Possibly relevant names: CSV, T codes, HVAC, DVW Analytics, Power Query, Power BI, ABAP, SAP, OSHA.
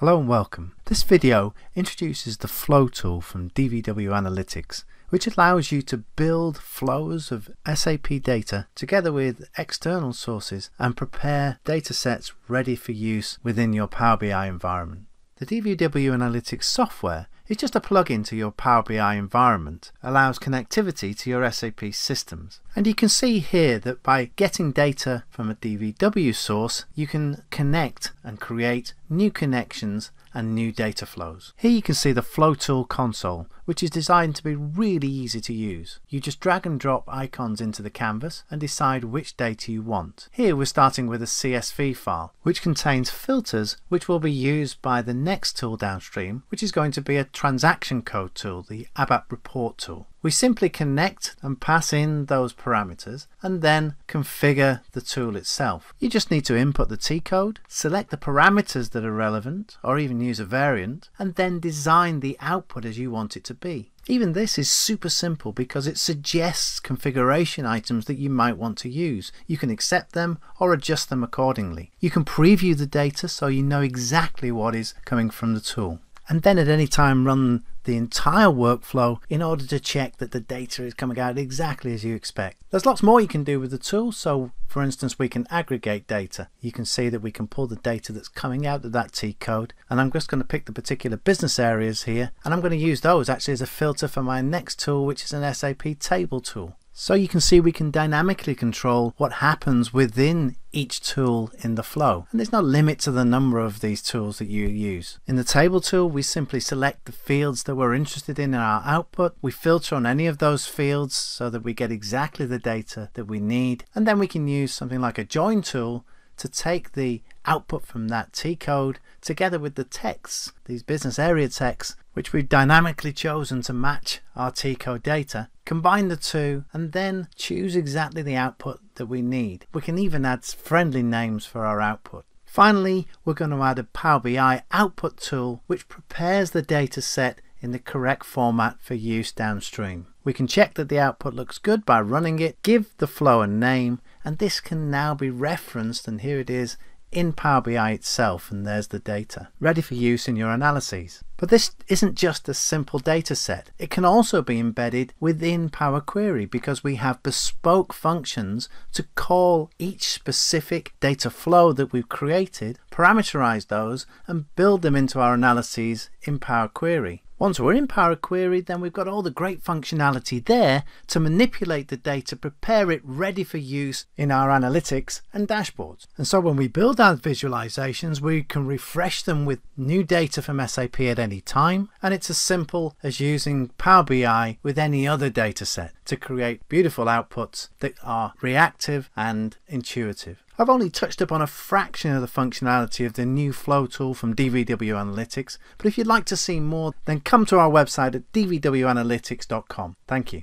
Hello and welcome. This video introduces the Flow tool from DVW Analytics, which allows you to build flows of SAP data together with external sources and prepare data sets ready for use within your Power BI environment. The DVW Analytics software is just a plug-in to your Power BI environment, allows connectivity to your SAP systems. And you can see here that by getting data from a DVW source, you can connect and create new connections and new data flows. Here you can see the Flow tool console, which is designed to be really easy to use. You just drag and drop icons into the canvas and decide which data you want. Here we're starting with a CSV file, which contains filters which will be used by the next tool downstream, which is going to be a transaction code tool, the ABAP report tool. We simply connect and pass in those parameters and then configure the tool itself. You just need to input the T code, select the parameters that are relevant or even use a variant, and then design the output as you want it to be. Even this is super simple because it suggests configuration items that you might want to use. You can accept them or adjust them accordingly. You can preview the data so you know exactly what is coming from the tool, and then at any time run the entire workflow in order to check that the data is coming out exactly as you expect. There's lots more you can do with the tool. So for instance, we can aggregate data. You can see that we can pull the data that's coming out of that T code, and I'm just going to pick the particular business areas here, and I'm going to use those actually as a filter for my next tool, which is an SAP table tool. So you can see we can dynamically control what happens within each tool in the flow, and there's no limit to the number of these tools that you use. In the table tool, we simply select the fields that we're interested in our output. We filter on any of those fields so that we get exactly the data that we need, and then we can use something like a join tool to take the output from that T code together with the texts, these business area texts, which we've dynamically chosen to match our T code data, combine the two, and then choose exactly the output that we need. We can even add friendly names for our output. Finally, we're going to add a Power BI output tool, which prepares the data set in the correct format for use downstream. We can check that the output looks good by running it, give the flow a name, and this can now be referenced, and here it is in Power BI itself, and there's the data ready for use in your analyses. But this isn't just a simple data set. It can also be embedded within Power Query because we have bespoke functions to call each specific data flow that we've created, parameterize those, and build them into our analyses in Power Query. Once we're in Power Query, then we've got all the great functionality there to manipulate the data, prepare it ready for use in our analytics and dashboards. And so when we build our visualizations, we can refresh them with new data from SAP at any time. And it's as simple as using Power BI with any other data set to create beautiful outputs that are reactive and intuitive. I've only touched upon a fraction of the functionality of the new Flow tool from DVW Analytics, but if you'd like to see more, then come to our website at dvwanalytics.com. Thank you.